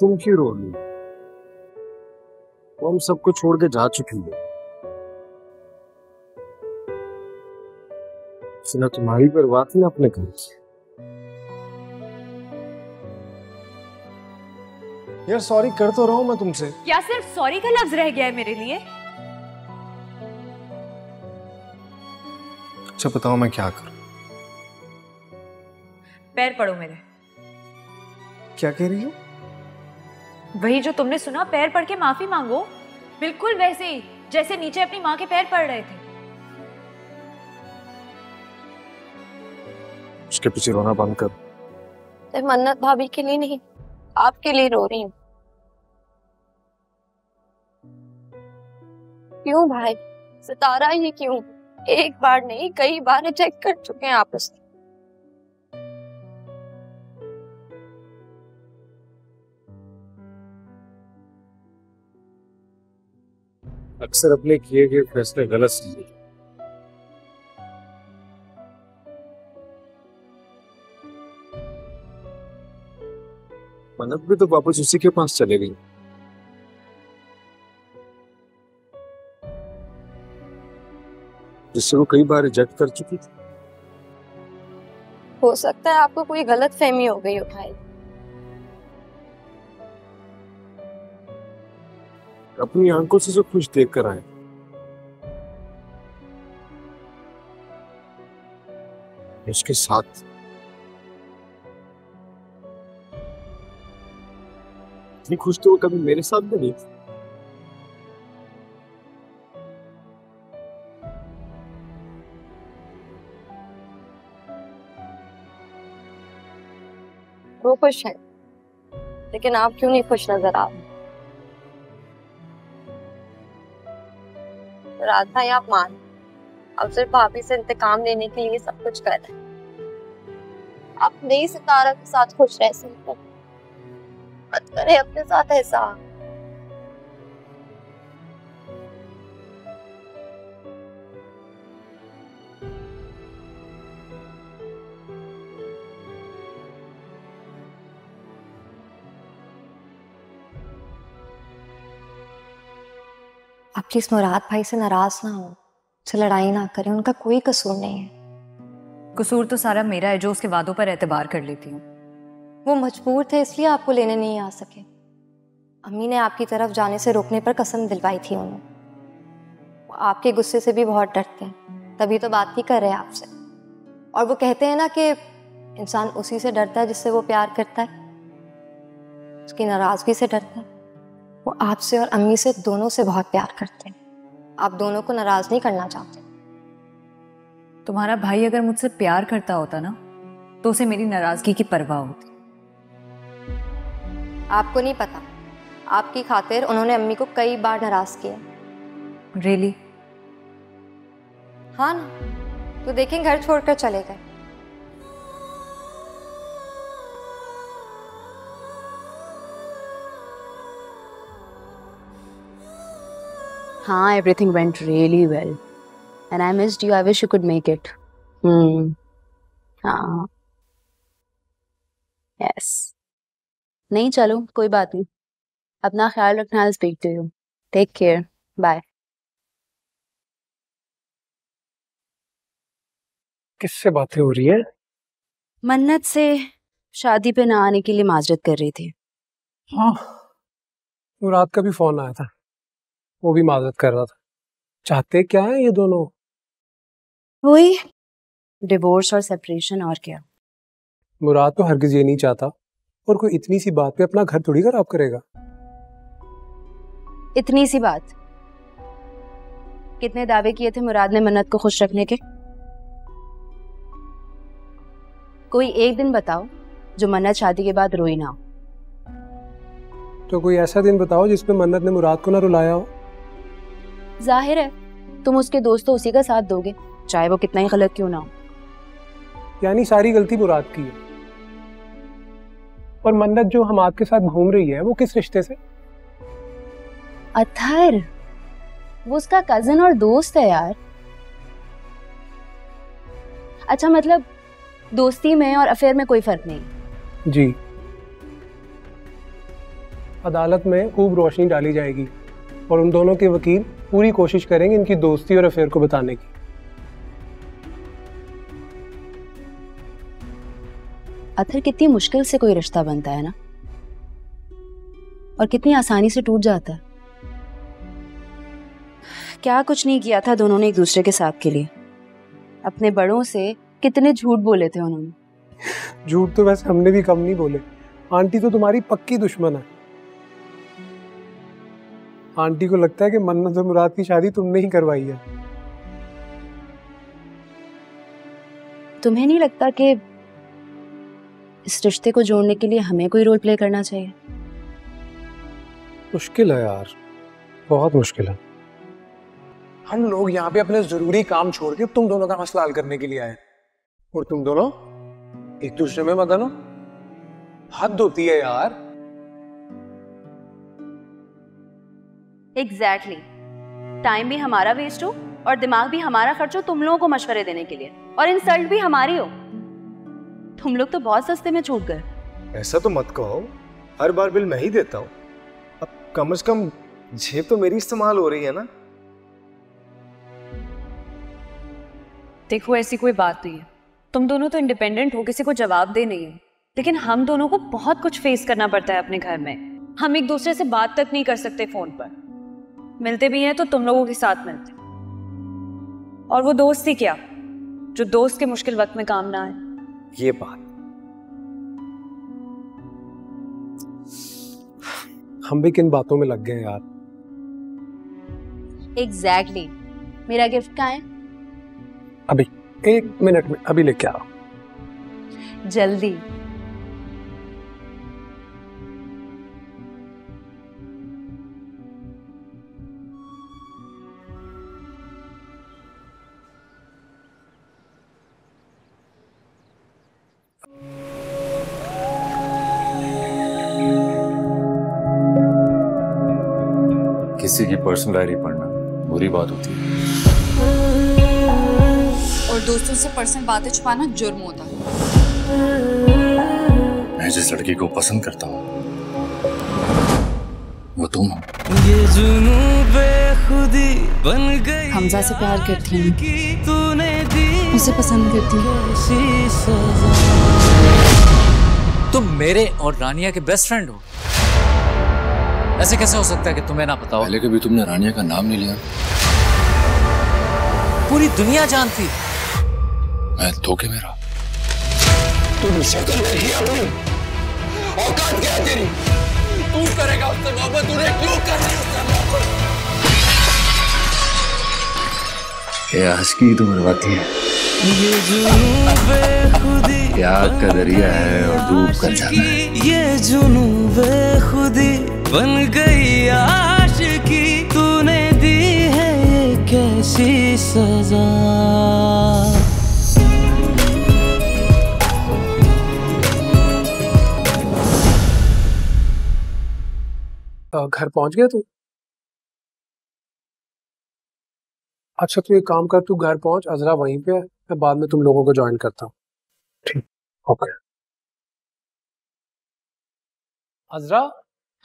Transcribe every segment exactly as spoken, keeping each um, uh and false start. तुम क्यों रो रही हो? वो हम सबको छोड़ के जा चुकी है। उसने तुम्हारी परवाह नहीं अपने घर की। यार सॉरी कर तो रहा हूं मैं तुमसे। क्या सिर्फ सॉरी का लफ्ज रह गया है मेरे लिए? अच्छा बताओ मैं क्या करूं? पैर पड़ो मेरे। क्या कह रही हो? वही जो तुमने सुना, पैर पड़ के माफी मांगो, बिल्कुल वैसे ही जैसे नीचे अपनी माँ के पैर पड़ रहे थे। उसके पीछे रोना बंद कर। मैं मन्नत भाभी के लिए नहीं, आपके लिए रो रही हूँ। क्यों भाई सतारा ही क्यों? एक बार नहीं कई बार अटैक कर चुके हैं आपस में। अक्सर अपने किए गए फैसले गलत समझे। मन्नत भी तो वापस उसी के पास चले गई। जिससे वो कई बार रिजेक्ट कर चुकी थी। हो सकता है आपको कोई गलत फहमी हो गई हो भाई। अपनी आंखों से जो खुश देख कर आए, उसके साथ इतनी खुश तो वो कभी मेरे साथ भी नहीं थी। वो खुश है, लेकिन आप क्यों नहीं खुश नजर आ रहे? राधा या मान अब सिर्फ भाभी से इंतकाम लेने के लिए सब कुछ कर रहे हैं। आप नई सितारा के साथ खुश रह सकते, मत करें अपने साथ ऐसा। आप प्लीज मुराद भाई से नाराज ना हो, उनसे लड़ाई ना करें, उनका कोई कसूर नहीं है। कसूर तो सारा मेरा है जो उसके वादों पर एतबार कर लेती हूँ। वो मजबूर थे इसलिए आपको लेने नहीं आ सके। अम्मी ने आपकी तरफ जाने से रोकने पर कसम दिलवाई थी उन्हें। वो आपके गुस्से से भी बहुत डरते हैं, तभी तो बात नहीं कर रहे आपसे। और वो कहते हैं ना कि इंसान उसी से डरता है जिससे वो प्यार करता है, उसकी नाराजगी से डरता है। वो आपसे और अम्मी से दोनों से बहुत प्यार करते हैं, आप दोनों को नाराज नहीं करना चाहते। तुम्हारा भाई अगर मुझसे प्यार करता होता ना तो उसे मेरी नाराजगी की परवाह होती। आपको नहीं पता, आपकी खातिर उन्होंने अम्मी को कई बार नाराज किया। रियली? हाँ ना, तो देखें घर छोड़कर चले गए। हाँ, everything went really well, and I missed you. I wish you could make it. Hmm. हाँ. Yes. नहीं चलो कोई बात नहीं, अपना ख्याल रखना। I'll speak to you. Take care. Bye. किससे बातें हो रही है? मन्नत से, शादी पे ना आने के लिए माजरत कर रही थी। हाँ, मुराद का भी फोन आया था, वो भी माजरत कर रहा था। चाहते क्या है ये दोनों? वही डिवोर्स और सेपरेशन। और क्या? मुराद तो हरगिज ये नहीं चाहता, और कोई इतनी सी बात पे अपना घर थोड़ी खराब करेगा। इतनी सी बात? कितने दावे किए थे मुराद ने मन्नत को खुश रखने के? कोई एक दिन बताओ जो मन्नत शादी के बाद रोई ना हो। तो कोई ऐसा दिन बताओ जिसमें मन्नत ने मुराद को ना रुलाया हो। जाहिर है तुम उसके दोस्तों उसी का साथ दोगे, चाहे वो कितना ही गलत क्यों ना हो। यानी सारी गलती मुराद की है। और मन्नत जो हम आपके साथ घूम रही है वो किस रिश्ते से? अथर, वो उसका कजन और दोस्त है यार। अच्छा, मतलब दोस्ती में और अफेयर में कोई फर्क नहीं? जी। अदालत में खूब रोशनी डाली जाएगी और उन दोनों के वकील पूरी कोशिश करेंगे इनकी दोस्ती और अफेयर को बताने की। अतर कितनी मुश्किल से कोई रिश्ता बनता है ना, और कितनी आसानी से टूट जाता है। क्या कुछ नहीं किया था दोनों ने एक दूसरे के साथ के लिए। अपने बड़ों से कितने झूठ बोले थे उन्होंने। झूठ तो वैसे हमने भी कम नहीं बोले। आंटी तो तुम्हारी पक्की दुश्मन है। आंटी को लगता है कि मन्नत और मुराद की शादी तुमने ही करवाई है। तुम्हें नहीं लगता कि इस रिश्ते को जोड़ने के लिए हमें कोई रोल प्ले करना चाहिए? मुश्किल है यार, बहुत मुश्किल है। हम लोग यहाँ पे अपने जरूरी काम छोड़ के तुम दोनों का मसला हल करने के लिए आए, और तुम दोनों एक दूसरे में मगन हो। हद होती है यार। Exactly exactly. टाइम भी हमारा वेस्ट हो और दिमाग भी हमारा खर्च हो तुम लोगों को मशवरे देने के लिए, और इंसल्ट भी हमारी हो। तुम लोग तो बहुत सस्ते में छूट गए। ऐसा तो मत कहो, हर बार बिल मैं ही देता हूँ। अब कम से कम जेब तो मेरी इस्तेमाल हो रही है ना। देखो ऐसी कोई बात नहीं है, तुम दोनों तो इंडिपेंडेंट हो, किसी को जवाब दे नहीं हो, लेकिन हम दोनों को बहुत कुछ फेस करना पड़ता है अपने घर में। हम एक दूसरे से बात तक नहीं कर सकते फोन पर। मिलते भी हैं तो तुम लोगों के साथ मिलते, और वो दोस्त ही क्या जो दोस्त के मुश्किल वक्त में काम ना आए। ये बात हम भी किन बातों में लग गए यार। Exactly exactly. मेरा गिफ्ट कहाँ है? अभी एक मिनट में अभी लेके आओ जल्दी। किसी की पर्सनल डायरी पढ़ना बुरी बात होती है, और दोस्तों से पर्सनल बातें छुपाना जुर्म होता है। मैं जिस लड़की को पसंद करता हूँ वो तुम हो। हमजा से प्यार करती हूँ, उसे पसंद करती हूँ। तुम मेरे और रानिया के बेस्ट फ्रेंड हो, ऐसे कैसे हो सकता है कि तुम्हें ना पता हो? पहले कभी तुमने रानिया का नाम नहीं लिया। पूरी दुनिया जानती मैं धोखे में रहा। तुम शक्ल नहीं अपनी औकात क्या तेरी? तू करेगा उससे मोहब्बत, तूने क्यों कर रही उससे मोहब्बत? ये आज की तो बर्बादी है, प्यार का दरिया है और डूब कर जाना है। ये जुनूब खुदी बन गई आशिकी, तूने दी है ये कैसी सजा? घर पहुंच गया तू? अच्छा तू एक काम कर, तू घर पहुंच, अजरा वहीं पे है, मैं बाद में तुम लोगों को ज्वाइन करता हूँ। ठीक, ओके। अजरा।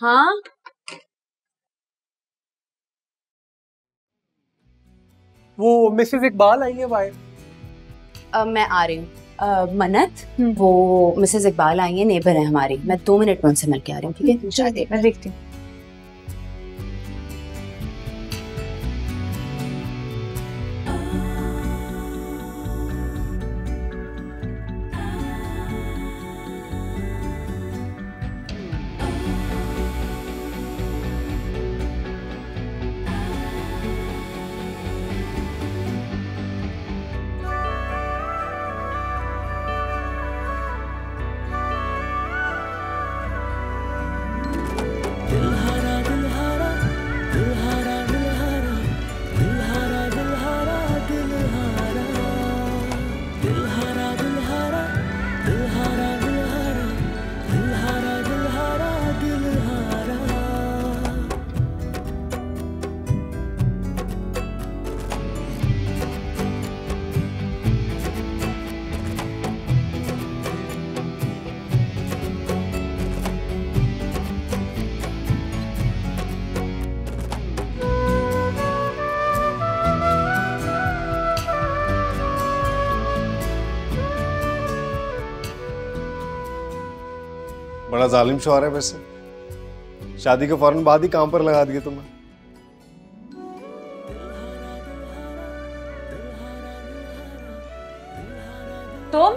हाँ? वो मिसेस इकबाल आई है भाई। uh, मैं आ रही हूँ। uh, मन्नत, वो मिसेस इकबाल आई है, नेबर है हमारी। मैं दो मिनट में उनसे मिल के आ रही हूँ, ठीक है? जा दे, मैं देखती हूँ। बड़ा जालिम शौहर है वैसे, शादी के फौरन बाद ही काम पर लगा दिया तुमने। तुम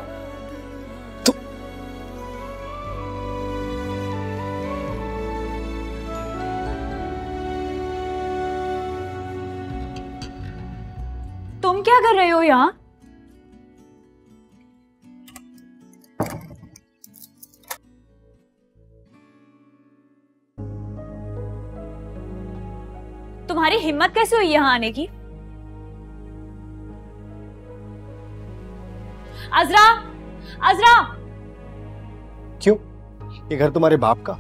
तुम क्या कर रहे हो यहाँ? तुम्हारी हिम्मत कैसे हुई यहाँ आने की? अजरा, अजरा! क्यों? ये घर तुम्हारे बाप का,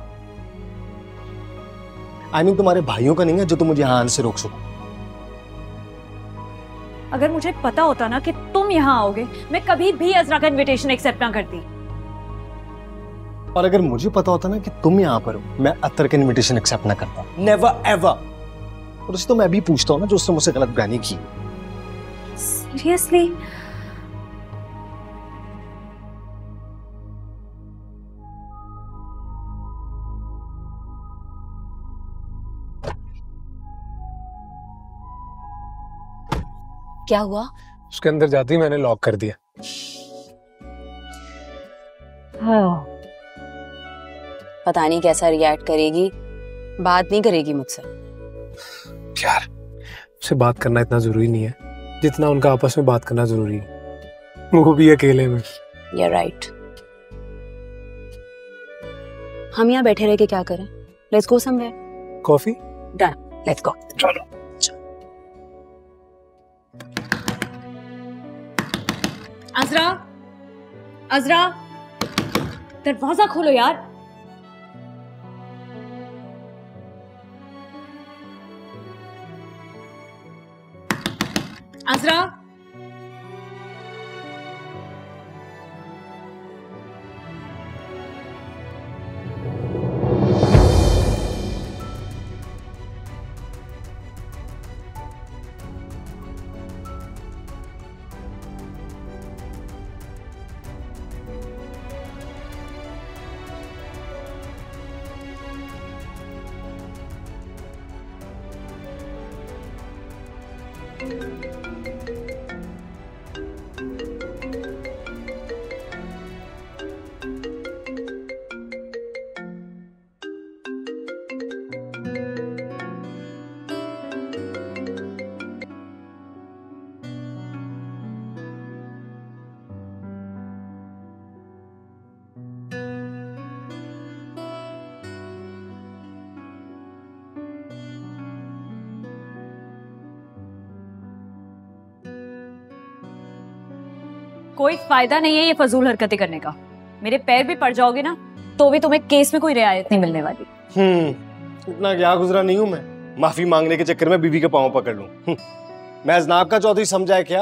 आई मीन तुम्हारे भाइयों का नहीं है जो तुम मुझे यहाँ आने से रोक सको। अगर मुझे पता होता ना कि तुम यहाँ आओगे, मैं कभी भी अजरा का इनविटेशन एक्सेप्ट ना करती। और अगर मुझे पता होता ना कि तुम यहाँ पर हो, मैं अतर का इनविटेशन एक्सेप्ट ना करता। Never ever. और उससे तो मैं भी पूछता हूँ ना जो उसने मुझसे गलत बयानी की। सीरियसली? क्या हुआ? उसके अंदर जाती मैंने लॉक कर दिया। हाँ। पता नहीं कैसा रिएक्ट करेगी, बात नहीं करेगी मुझसे। यार, उससे बात करना इतना जरूरी नहीं है जितना उनका आपस में बात करना जरूरी है, वो भी अकेले में। You're right. हम यहाँ बैठे रह के क्या करें? Let's go somewhere. Coffee? Done. Let's go. चलो। अजरा, अजरा, दरवाजा खोलो यार। अजरा, कोई फायदा नहीं है ये फजूल हरकतें करने का। मेरे पैर भी पड़ जाओगे ना तो भी तुम्हें केस में कोई रियायत नहीं मिलने वाली। हम्म, इतना क्या गुजरा नहीं हूं मैं, माफी मांगने के चक्कर में बीवी के पांव पकड़ लूं। मैं अजनाब का चौधरी समझा है क्या?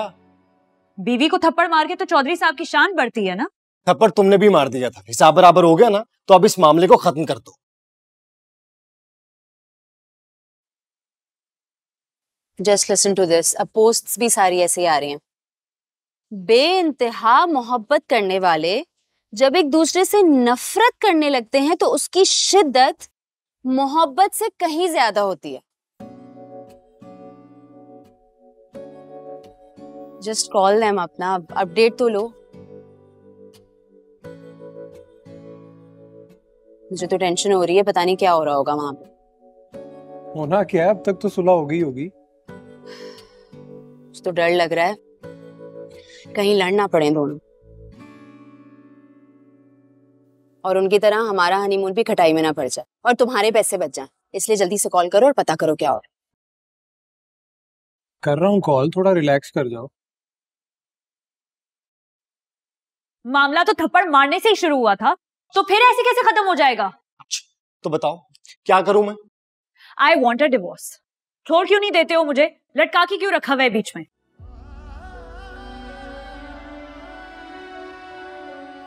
बीवी को थप्पड़ मार के तो चौधरी साहब की शान बढ़ती है ना। थप्पड़ तुमने भी मार दिया था, हिसाब बराबर हो गया ना, तो अब इस मामले को खत्म कर दो। Just listen to this. अब पोस्ट्स भी सारी ऐसे ही आ रही हैं। बेइंतहा मोहब्बत करने वाले जब एक दूसरे से नफरत करने लगते हैं तो उसकी शिद्दत मोहब्बत से कहीं ज्यादा होती है। जस्ट कॉल देम अपना, अपडेट तो लो। मुझे तो टेंशन हो रही है, पता नहीं क्या हो रहा होगा वहां पे। होना क्या है, अब तक तो सुलह हो गई होगी। तो डर लग रहा है कहीं लड़ना पड़े दोनों, और उनकी तरह हमारा हनीमून भी खटाई में ना पड़ जाए और तुम्हारे पैसे बच जाएं। इसलिए जल्दी से कॉल करो और पता करो क्या हो रहा है। कर रहा हूं कॉल, थोड़ा रिलैक्स कर जाओ। मामला तो थप्पड़ मारने से ही शुरू हुआ था, तो फिर ऐसे कैसे खत्म हो जाएगा? तो बताओ क्या करूं मैं? I want a divorce. छोड़ क्यों नहीं देते हो मुझे? लटका के क्यों रखा हुआ है बीच में?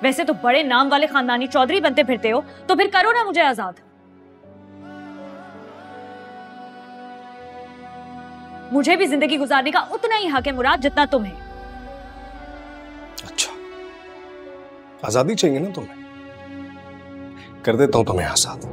वैसे तो बड़े नाम वाले खानदानी चौधरी बनते फिरते हो, तो फिर करो ना मुझे आजाद। मुझे भी जिंदगी गुजारने का उतना ही हक है मुराद जितना तुम्हें। अच्छा, आजादी चाहिए ना तुम्हें? कर देता हूं तुम्हें आजाद।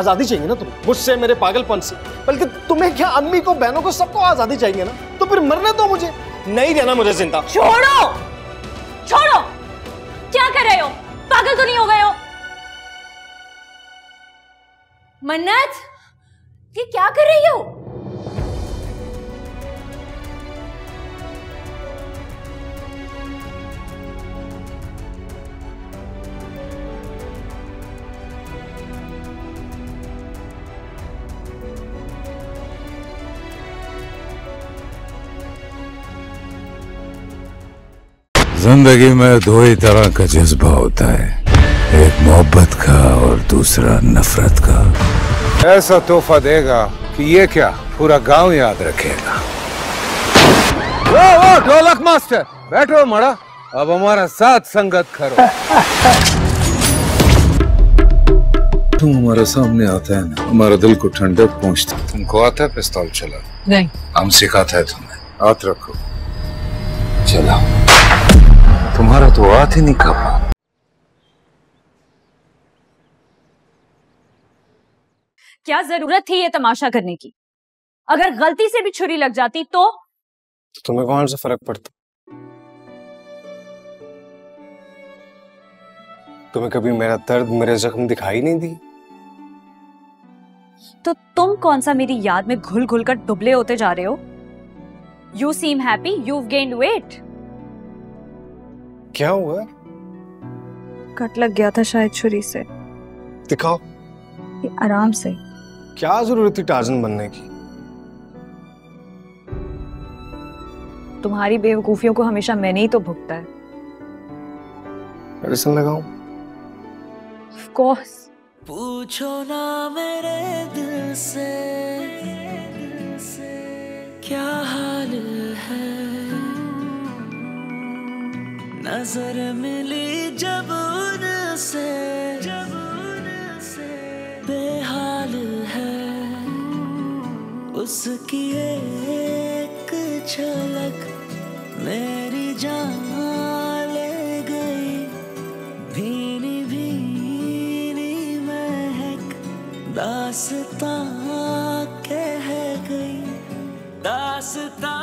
आजादी चाहिए ना तुम्हें, मुझसे, मेरे पागलपन से। बल्कि तुम्हें क्या, अम्मी को, बहनों को, सबको आजादी चाहिए ना। तो फिर मरने दो मुझे, नहीं रहना मुझे जिंदा। छोड़ो छोड़ो, क्या कर रहे हो? पागल तो नहीं हो गए हो? मन्नत, ये क्या कर रही हो? जिंदगी में दो ही तरह का जज्बा होता है, एक मोहब्बत का और दूसरा नफरत का। ऐसा तोहफा देगा कि ये क्या, पूरा गांव याद रखेगा। वो वो ढोलक मास्टर, बैठो मड़ा, अब हमारा साथ संगत करो। तुम हमारे सामने आता है ना, हमारा दिल को ठंडक पहुंचता। तुमको आता है पिस्तौल चला? नहीं। हम सिखाते हैं तुम्हें, हाथ रखो, चलाओ। तुम्हारा तो हाथ ही नहीं कांपा। क्या जरूरत थी ये तमाशा करने की? अगर गलती से भी छुरी लग जाती तो, तो तुम्हें कौन से फर्क पड़ता? तुम्हें कभी मेरा दर्द, मेरे जख्म दिखाई नहीं दी? तो तुम कौन सा मेरी याद में घुल घुल कर दुबले होते जा रहे हो? You seem happy, you've gained weight। क्या हुआ? कट लग गया था शायद छुरी से। दिखाओ। ये आराम से। क्या जरूरत थी टार्जन बनने की? तुम्हारी बेवकूफियों को हमेशा मैंने ही तो भुगता है। मेडिसिन लगाऊं? Of course। पूछो ना मेरे दिल से क्या हाल है, नजर मिली जब उनसे जब उनसे बेहाल है, उसकी एक झलक मेरी जान ले गई। भीनी भीनी महक दास्तां कह गई, दास्तां।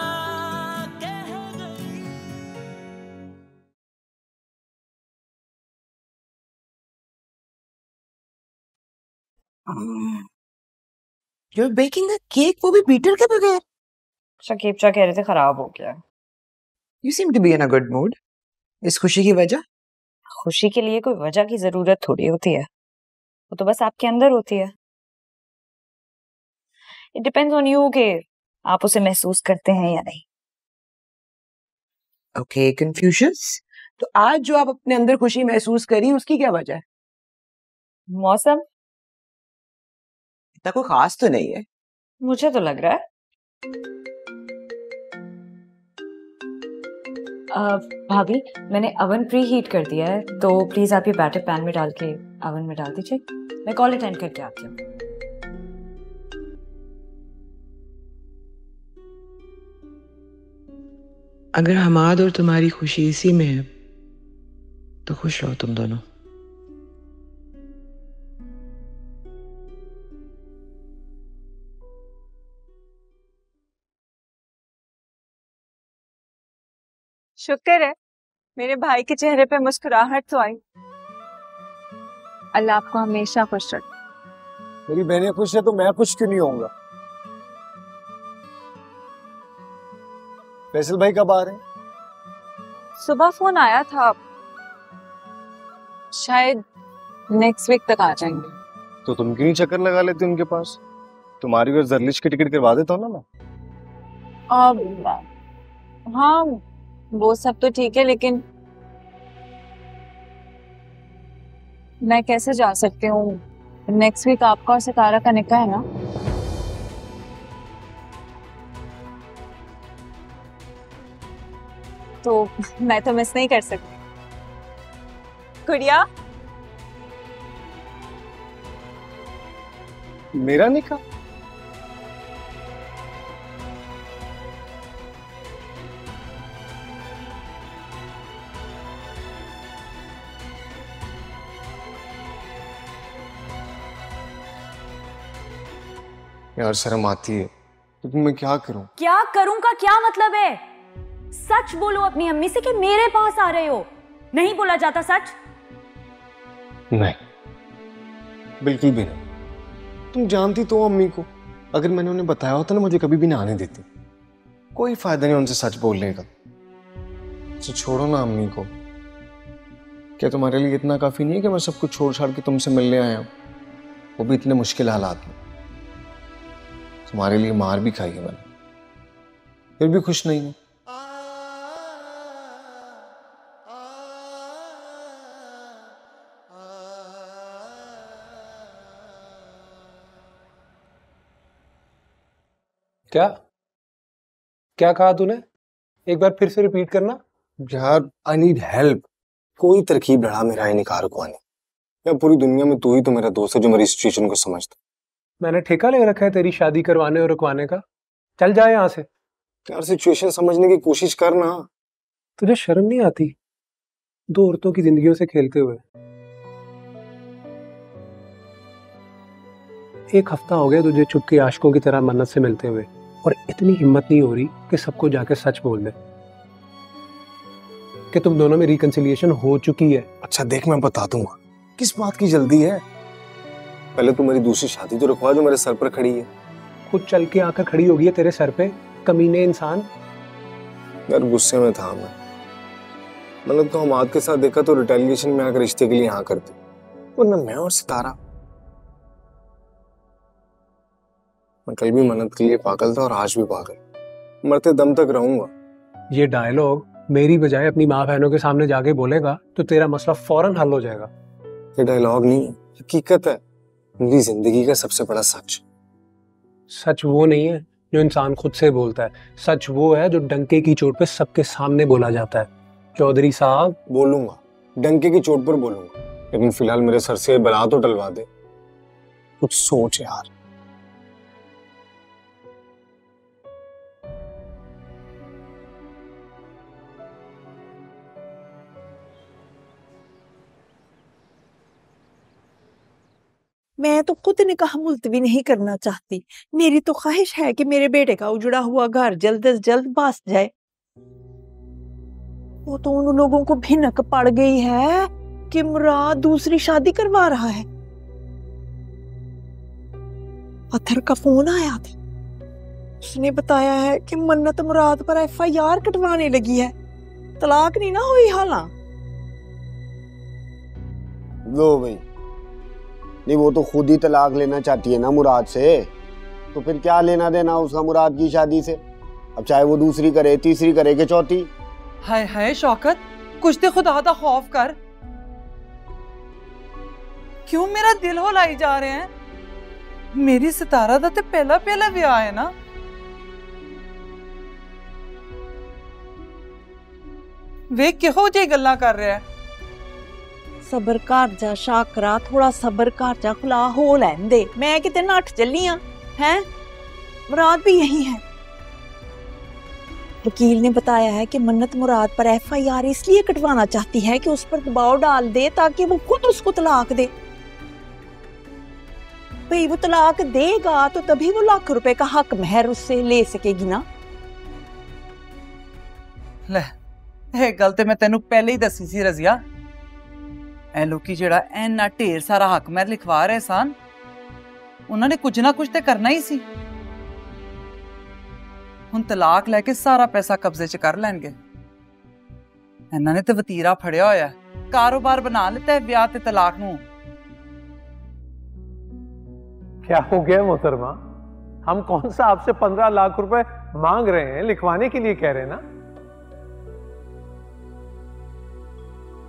You're baking a cake, वो भी बीटर के बगैर। शकीब चा कह रहे थे खराब हो गया। You seem to be in a good mood। इस खुशी की वजह? खुशी के लिए कोई वजह की जरूरत थोड़ी होती है, वो तो बस आपके अंदर होती है। It depends on you के आप उसे महसूस करते हैं या नहीं। Okay, Confucius, तो आज जो आप अपने अंदर खुशी महसूस करी उसकी क्या वजह है? मौसम कोई खास तो नहीं है, मुझे तो लग रहा है। भाभी, मैंने अवन प्री हीट कर दिया है, तो प्लीज आप ये बैटर पैन में डाल के अवन में डाल दीजिए। मैं कॉल अटेंड करके आती हूँ। अगर हमाद और तुम्हारी खुशी इसी में है तो खुश रहो तुम दोनों। शुक्र है मेरे भाई के चेहरे पे मुस्कुराहट तो आई। अल्लाह आपको हमेशा खुश रखे। मेरी बहनें खुश है तो मैं खुश क्यों नहीं होऊंगा? फैसल भाई कब आ रहे हैं? सुबह फोन आया था, शायद नेक्स्ट वीक तक आ जाएंगे। तो तुम क्यों चक्कर लगा लेते उनके पास? तुम्हारी और जर्लिश की टिकट करवा देता हूँ ना मैं। अब हाँ वो सब तो ठीक है, लेकिन मैं कैसे जा सकती हूँ? नेक्स्ट वीक आपका और सितारा का निकाह है ना। तो मैं तो मिस नहीं कर सकती। गुड़िया मेरा निकाह? यार शर्म आती है, तो मैं क्या करूं? क्या करूं का क्या मतलब है? सच बोलो अपनी अम्मी से कि मेरे पास आ रहे हो। नहीं बोला जाता सच? नहीं, बिल्कुल भी नहीं। तुम जानती तो अम्मी को, अगर मैंने उन्हें बताया होता ना मुझे कभी भी ना आने देती। कोई फायदा नहीं उनसे सच बोलने का। तो छोड़ो ना अम्मी को। क्या तुम्हारे लिए इतना काफी नहीं है कि मैं सब कुछ छोड़ छाड़ के तुमसे मिलने आया हूँ, वो भी इतने मुश्किल हालात में? तुम्हारे लिए मार भी खाई है मैंने, फिर भी खुश नहीं हूं। क्या क्या कहा तूने? एक बार फिर से रिपीट करना यार। I need help. कोई तरकीब लड़ा मेरा निकाह रुकवाने। यार पूरी दुनिया में तू ही तो मेरा दोस्त है जो मेरी सिचुएशन को समझता। मैंने ठेका ले रखा है तेरी शादी करवाने और रुकवाने का। चल जाए यहाँ से। यार सिचुएशन समझने की कोशिश कर ना। तुझे शर्म नहीं आती दो औरतों की जिंदगियों से खेलते हुए? एक हफ्ता हो गया तुझे चुपके आशिकों की तरह मन्नत से मिलते हुए, और इतनी हिम्मत नहीं हो रही कि सबको जाके सच बोल दे कि तुम दोनों में रिकंसिलिएशन हो चुकी है। अच्छा देख मैं बता दूंगा। किस बात की जल्दी है? पहले तू मेरी दूसरी शादी तो रखवा जो मेरे सर पर खड़ी है। खुद चल के आकर खड़ी हो गई है तेरे सर पे, कमीने इंसान। यार गुस्से में था मैं। मतलब तो हम आद के साथ देखा तो रिटेलिएशन में आकर रिश्ते के लिए यहाँ करते, वरना मैं और सितारा। मैं कल भी मन्नत के लिए पागल था और आज भी पागल, मरते दम तक रहूंगा। ये डायलॉग मेरी बजाय अपनी माँ बहनों के सामने जाके बोलेगा तो तेरा मसला फौरन हल हो जाएगा। ये डायलॉग नहीं, हकीकत है। मेरी जिंदगी का सबसे बड़ा सच। सच वो नहीं है जो इंसान खुद से बोलता है, सच वो है जो डंके की चोट पे सबके सामने बोला जाता है। चौधरी साहब बोलूंगा, डंके की चोट पर बोलूंगा, लेकिन फिलहाल मेरे सर से बला तो टलवा दे। कुछ सोच यार। मैं तो खुद निकाह मुल्तवी नहीं करना चाहती। मेरी तो ख्वाहिश है कि मेरे बेटे का उजड़ा हुआ घर जल्द से जल्द बस जाए। वो तो उन लोगों को भिनक पड़ गई है कि मुराद दूसरी शादी करवा रहा है। अथर का फोन आया था, उसने बताया है कि मन्नत मुराद पर एफ आई आर कटवाने लगी है। तलाक नहीं ना हुई हाला। लो भाई नहीं, वो तो खुद ही तलाक लेना चाहती है ना मुराद से, तो फिर क्या लेना देना उसका मुराद की शादी से? अब चाहे वो दूसरी करे, तीसरी करे कि चौथी। हाय हाय शौकत, कुछ तो खुदा का खौफ कर। क्यों मेरा दिल हो लाई जा रहे हैं? मेरी सितारा दा ते पहला पहला ब्याह है ना। वे किहो जे गल्ला कर रहे हैं। सबर कर जा शाकरा, थोड़ा सबर कर जा, खुला हो लैन दे। मैं कितने नठ चली हां, हैं? मुराद भी यही है। वकील ने बताया है कि मन्नत मुराद पर एफ आई आर इसलिए कटवाना चाहती है कि उस पर दबाव डाल दे ताकि वो खुद उसको तलाक दे। भाई वो तलाक देगा तो तभी वो लाख रुपए का हक महर उससे ले सकेगी ना। ले, गलती मैं तेनू पहले ही दसी सी रजिया। ए लोग जरा इन्ना ढेर सारा हक महर लिखवा रहे सन, उन्होंने कुछ ना कुछ तो करना ही सी। हुण तलाक लैके सारा पैसा कब्जे च कर लैणगे। इन्हां ने तो वतीरा फड़िया होया, कारोबार बना लेता है ब्याह ते तलाक नूं। क्या हो गया मोहतरमा, हम कौन सा आपसे पंद्रह लाख रुपए मांग रहे हैं, लिखवाने के लिए कह रहे हैं ना।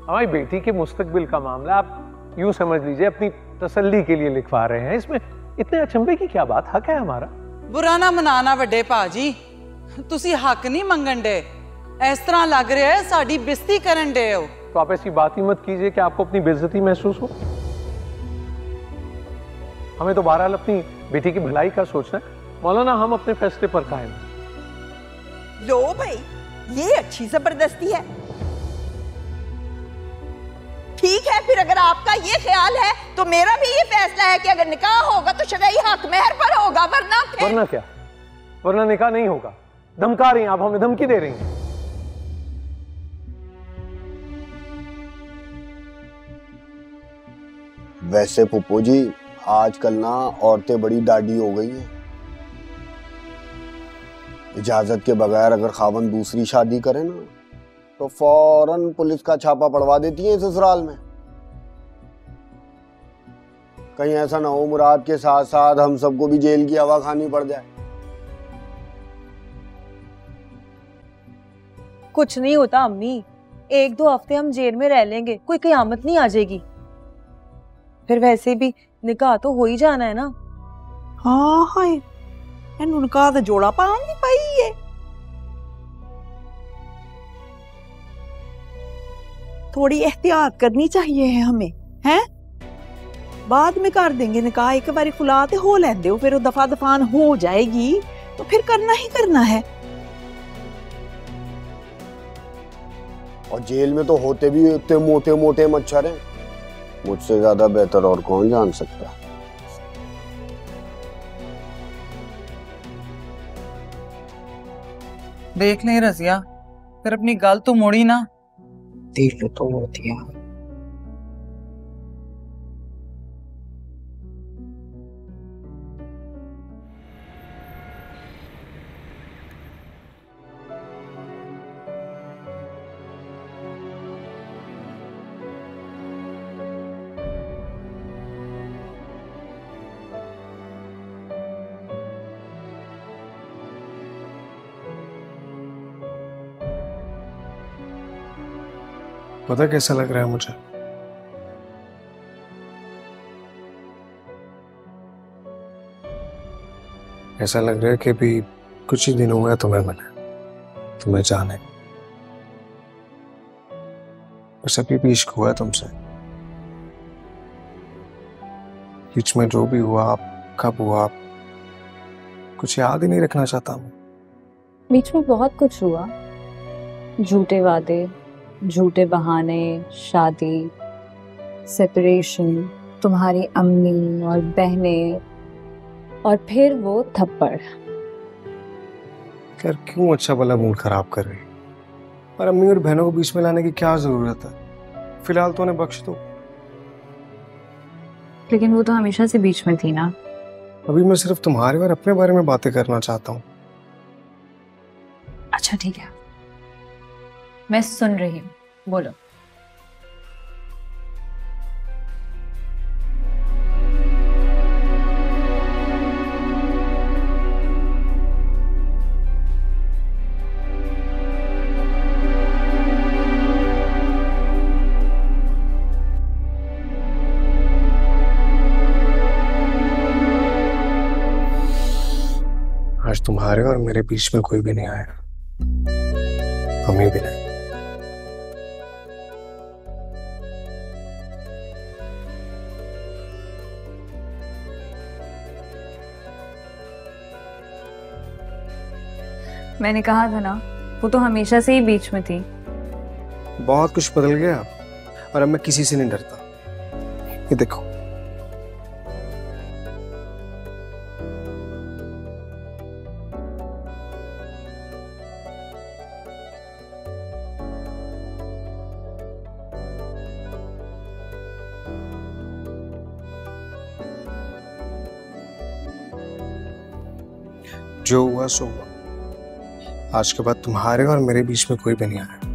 हमारी बेटी के मुस्तकबिल का मामला आप यूं समझ लीजिए अपनी तसल्ली के लिए लिखवा रहे हैं, इसमें इतने अचंभे की क्या बात, हक है हमारा। बुरा ना मनाना वड्डे भाजी, तुसी हक नहीं मंगन डे, इस तरह लग रहा है साडी बेइज्जती करन डे हो। तो आप ऐसी बात ही मत कीजिए कि आपको अपनी बेइज्जती महसूस हो। हमें तो बहरहाल अपनी बेटी की भलाई का सोचना है मौलाना, हम अपने फैसले पर कायम हैं। लो भाई, ये अच्छी जबरदस्ती है। ठीक है, फिर अगर आपका ये ख्याल है तो मेरा भी ये फैसला है कि अगर निकाह होगा तो शरई हक महर पर होगा, वरना फिर... वरना क्या, वरना निकाह नहीं होगा। धमका रही हैं आप, हमें धमकी दे रही हैं। वैसे पुप्पू जी, आजकल ना औरतें बड़ी डाडी हो गई हैं। इजाजत के बगैर अगर खावन दूसरी शादी करे ना तो फौरन पुलिस का छापा पड़वा देती है ससुराल में। कहीं ऐसा ना हो मुराद के साथ साथ हम सबको भी जेल की हवा खानी पड़ जाए। कुछ नहीं होता अम्मी, एक दो हफ्ते हम जेल में रह लेंगे, कोई कयामत नहीं आ जाएगी। फिर वैसे भी निकाह तो हो ही जाना है ना। हाँ हाय, इन्होंने निकाह तो जोड़ा पानी पाई है। थोड़ी एहतियात करनी चाहिए है हमें, हैं? बाद में कर देंगे निकाह, एक बारी खुला तो हो लेंदे हो, फिर वो दफा दफान हो जाएगी तो फिर करना ही करना है। और जेल में तो होते भी इतने मोटे मोटे मच्छर हैं, मुझसे ज्यादा बेहतर और कौन जान सकता। देख ले रजिया, फिर अपनी गल तो मोड़ी ना। देख लो तो मोड़ती है। पता कैसा लग रहा है मुझे, ऐसा लग रहा है कि भी कुछ ही दिन हुआ है तुम्हें मिले, तुम्हें जाने, बस अभी भी इश्क हुआ है तुमसे। बीच में जो भी हुआ, कब हुआ, कुछ याद ही नहीं रखना चाहता हूँ। बीच में बहुत कुछ हुआ, झूठे वादे, झूठे बहाने, शादी, सेपरेशन, तुम्हारी अम्मी और बहनें, और फिर वो थप्पड़। यार क्यों अच्छा भला मूड खराब कर रही, और अम्मी और बहनों को बीच में लाने की क्या जरूरत है। फिलहाल तो उन्हें बख्श दो। लेकिन वो तो हमेशा से बीच में थी ना। अभी मैं सिर्फ तुम्हारे और अपने बारे में बातें करना चाहता हूँ। अच्छा ठीक है, मैं सुन रही हूँ, बोलो। आज तुम्हारे और मेरे बीच में कोई भी नहीं आया, हमें भी नहीं। मैंने कहा था ना, वो तो हमेशा से ही बीच में थी। बहुत कुछ बदल गया और अब मैं किसी से नहीं डरता। ये देखो, जो हुआ सो हुआ। आज के बाद तुम्हारे और मेरे बीच में कोई भी नहीं आया।